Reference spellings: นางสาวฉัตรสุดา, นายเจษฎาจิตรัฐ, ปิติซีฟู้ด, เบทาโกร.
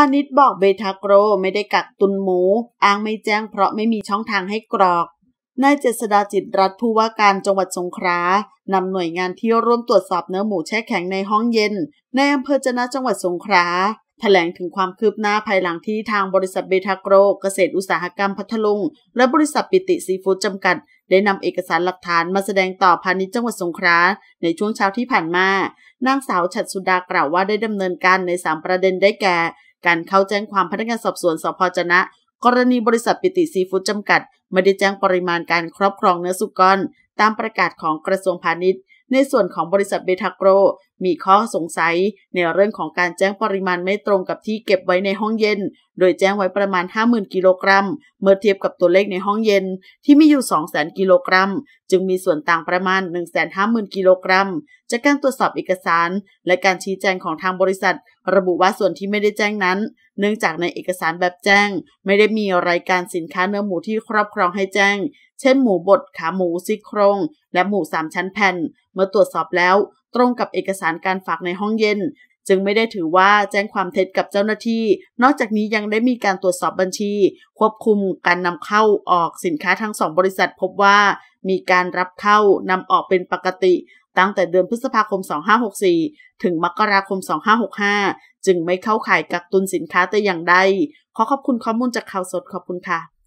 านิชบอกเบทาโกรไม่ได้กักตุนหมูอ้างไม่แจ้งเพราะไม่มีช่องทางให้กรอกนายเจษฎาจิตรัฐผู้ว่าการจังหวัดสงขลานำหน่วยงานที่ร่วมตรวจสอบเนื้อหมูแช่แข็งในห้องเย็นในอำเภอจะนะจังหวัดสงขลาแถลงถึงความคืบหน้าภายหลังที่ทางบริษัทเบทาโกรเกษตรอุตสาหกรรมพัทลุงและบริษัทปิติซีฟู้ดจำกัดได้นำเอกสารหลักฐานมาแสดงต่อพาณิชย์จังหวัดสงขลาในช่วงเช้าที่ผ่านมานางสาวฉัตรสุดากล่าวว่าได้ดำเนินการใน3ประเด็นได้แก่การเข้าแจ้งความพนักงานสอบสวนสพจะนะกรณีบริษัทปิติซีฟู้ดจำกัดไม่ได้แจ้งปริมาณการครอบครองเนื้อสุกรตามประกาศของกระทรวงพาณิชย์ในส่วนของบริษัทเบทาโกรมีข้อสงสัยในเรื่องของการแจ้งปริมาณไม่ตรงกับที่เก็บไว้ในห้องเย็นโดยแจ้งไว้ประมาณ 50,000 กิโลกรัมเมื่อเทียบกับตัวเลขในห้องเย็นที่มีอยู่ 200,000 กิโลกรัมจึงมีส่วนต่างประมาณ 150,000 กิโลกรัมจากการตรวจสอบเอกสารและการชี้แจงของทางบริษัทระบุว่าส่วนที่ไม่ได้แจ้งนั้นเนื่องจากในเอกสารแบบแจ้งไม่ได้มีรายการสินค้าเนื้อหมูที่ครอบครองให้แจ้งเช่นหมูบดขาหมูซี่โครงและหมู3ชั้นแผ่นเมื่อตรวจสอบแล้วตรงกับเอกสารการฝากในห้องเย็นจึงไม่ได้ถือว่าแจ้งความเท็จกับเจ้าหน้าที่นอกจากนี้ยังได้มีการตรวจสอบบัญชีควบคุมการนำเข้าออกสินค้าทั้ง2บริษัทพบว่ามีการรับเข้านำออกเป็นปกติตั้งแต่เดือนพฤษภาคม2564ถึงมกราคม2565จึงไม่เข้าข่ายกักตุนสินค้าแต่อย่างใดขอขอบคุณข้อมูลจากข่าวสดขอบคุณค่ะ